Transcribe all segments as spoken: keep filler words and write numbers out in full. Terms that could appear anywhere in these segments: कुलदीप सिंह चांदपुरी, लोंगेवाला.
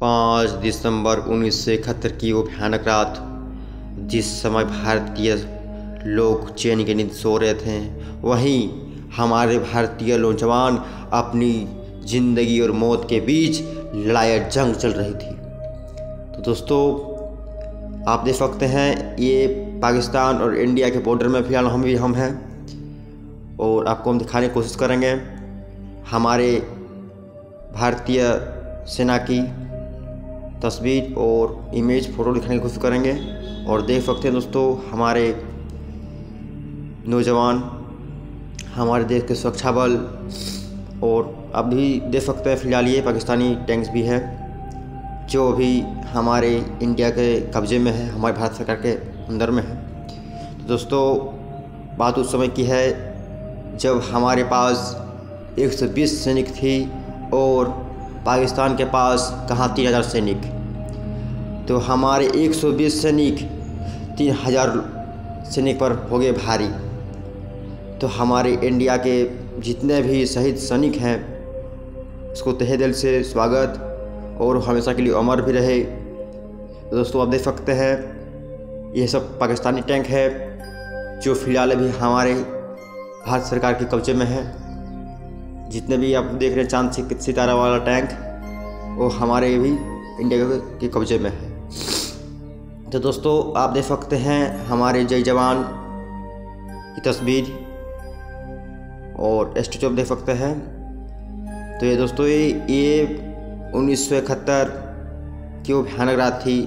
पाँच दिसंबर उन्नीस सौ इकहत्तर की वो भयानक रात, जिस समय भारतीय लोग चैन की नींद सो रहे थे, वहीं हमारे भारतीय नौजवान अपनी जिंदगी और मौत के बीच लड़ाई जंग चल रही थी। तो दोस्तों, आप देख सकते हैं ये पाकिस्तान और इंडिया के बॉर्डर में फिलहाल हम भी हम हैं, और आपको हम दिखाने की कोशिश करेंगे हमारे भारतीय सेना की तस्वीर और इमेज फ़ोटो दिखाने की कोशिश करेंगे। और देख सकते हैं दोस्तों, हमारे नौजवान, हमारे देश के सुरक्षा बल, और अभी देख सकते हैं फ़िलहाल ये पाकिस्तानी टैंक्स भी हैं जो अभी हमारे इंडिया के कब्जे में है, हमारे भारत सरकार के अंदर में है। तो दोस्तों, बात उस समय की है जब हमारे पास एक सौ बीस सैनिक थी और पाकिस्तान के पास कहाँ तीन हज़ार सैनिक। तो हमारे एक सौ बीस सैनिक तीन हज़ार सैनिक पर हो गए भारी। तो हमारे इंडिया के जितने भी शहीद सैनिक हैं उसको तहे दिल से स्वागत और हमेशा के लिए अमर भी रहे। दोस्तों, आप देख सकते हैं ये सब पाकिस्तानी टैंक है जो फ़िलहाल अभी हमारे भारत सरकार के कब्जे में है। जितने भी आप देख रहे हैं चांद सितारा वाला टैंक, वो हमारे भी इंडिया के कब्जे में है। तो दोस्तों, आप देख सकते हैं हमारे जय जवान की तस्वीर और स्टैचू देख सकते हैं। तो ये दोस्तों, ये ये उन्नीस सौ इकहत्तर की वो भयानक रात थी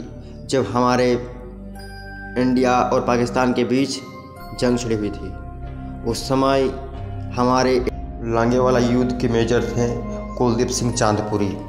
जब हमारे इंडिया और पाकिस्तान के बीच जंग छिड़ी हुई थी। उस समय हमारे लोंगेवाला युद्ध के मेजर थे कुलदीप सिंह चांदपुरी।